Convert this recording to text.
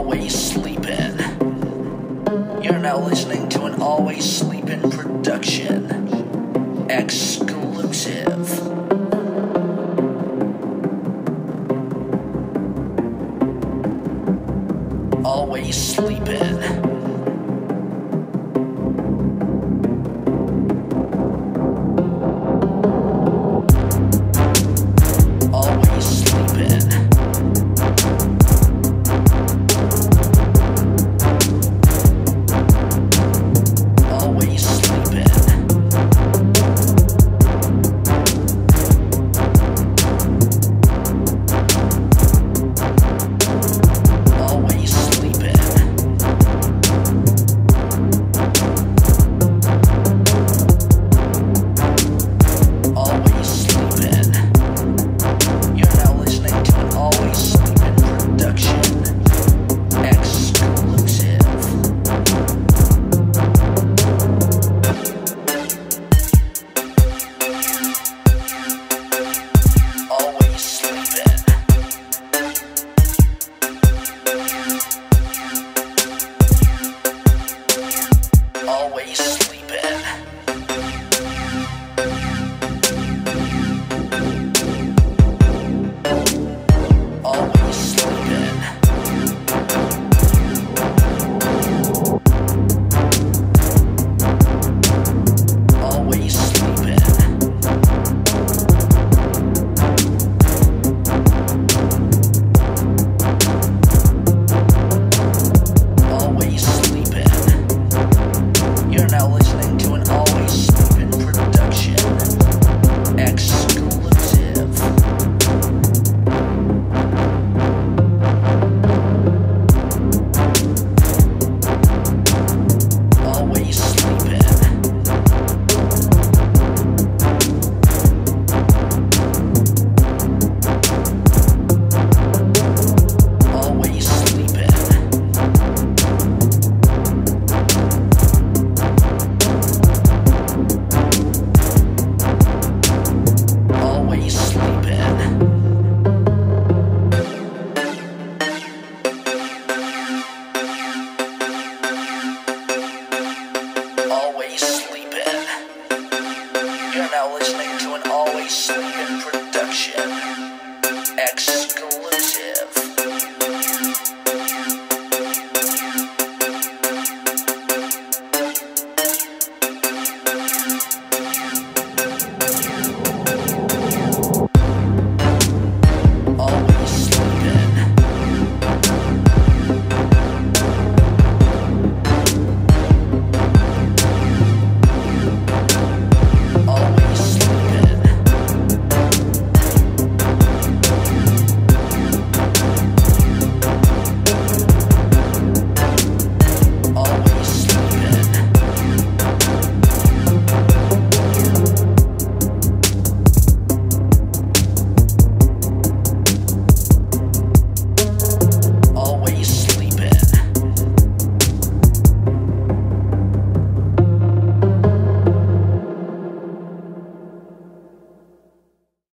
Always Sleepin'. You're now listening to an Always Sleepin' production. Exclusive. Always Sleepin'.